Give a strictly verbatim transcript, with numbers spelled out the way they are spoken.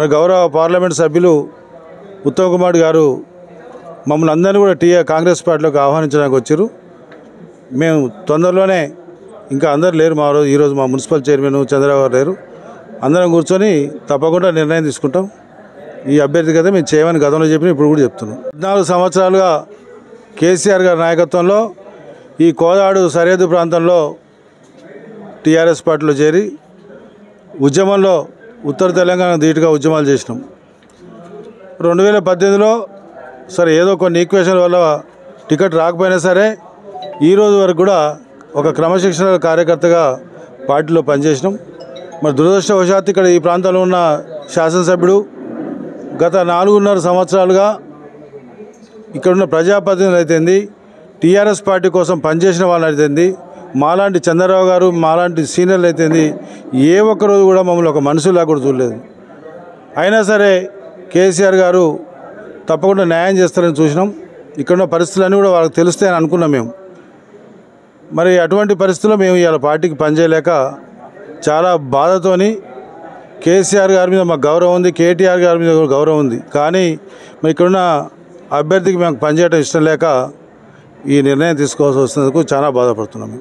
मैं गौरव पार्लमेंट सभ्युलु उत्तम कुमार गारु मम्मल्नि अंदरिनी कूडा टीआर कांग्रेस पार्टीलोकी आह्वानिंचడానికి వచ్చారు। మేము తొందరలోనే ఇంకా అందరూ లేరు, మా రోజు ఈ రోజు మా మున్సిపల్ చైర్మన్ చంద్రబాబు లేరు, అందరం కూర్చొని తప్పకుండా నిర్ణయం తీసుకుంటాం। ఈ అభ్యర్థి కదా మేము చేయమని గతంలో చెప్పినా ఇప్పుడు కూడా చెప్తున్నాం। పద్నాలుగు సంవత్సరాలుగా కేసీఆర్ గారి నాయకత్వంలో ఈ కోదాడు సరిహద్దు ప్రాంతంలో టీఆర్ఎస్ పార్టీలో చేరి ఉద్యమంలో ఉత్తర తెలంగాణ దీటుగా ఉద్యమాలు చేసినాం। రెండు వేల పద్దెనిమిదిలో సరే ఏదో కొన్ని ఈక్వేషన్ వల్ల టికెట్ రాకపోయినా సరే ఈ రోజు వరకు కూడా ఒక క్రమశిక్షణ కార్యకర్తగా పార్టీలో పనిచేసినాం। మరి దురదృష్టవశాత్తు ఇక్కడ ఈ ప్రాంతంలో ఉన్న శాసనసభ్యుడు గత నాలుగున్నర సంవత్సరాలుగా ఇక్కడున్న ప్రజాప్రతినిధులు అయితేంది, టీఆర్ఎస్ పార్టీ కోసం పనిచేసిన వాళ్ళు అయితేంది, మాలాంటి చంద్రరావు గారు మాలాంటి సీనియర్లు అయితేంది ఏ ఒక్కరోజు కూడా మమ్మల్ని ఒక మనుషులా కూడా చూడలేదు। అయినా సరే కేసీఆర్ గారు తప్పకుండా న్యాయం చేస్తారని చూసినాం। ఇక్కడున్న పరిస్థితులన్నీ కూడా వాళ్ళకి తెలుస్తాయని అనుకున్నాం మేము। మరి అటువంటి పరిస్థితుల్లో మేము ఇవాళ పార్టీకి పనిచేయలేక చాలా బాధతోని, కేసీఆర్ గారి మీద మాకు గౌరవం ఉంది, కేటీఆర్ గారి మీద గౌరవం ఉంది, కానీ మరి ఇక్కడున్న అభ్యర్థికి మేము పనిచేయడం ఇష్టం లేక ఈ నిర్ణయం తీసుకోవాల్సి వస్తున్నందుకు చాలా బాధపడుతున్నాం।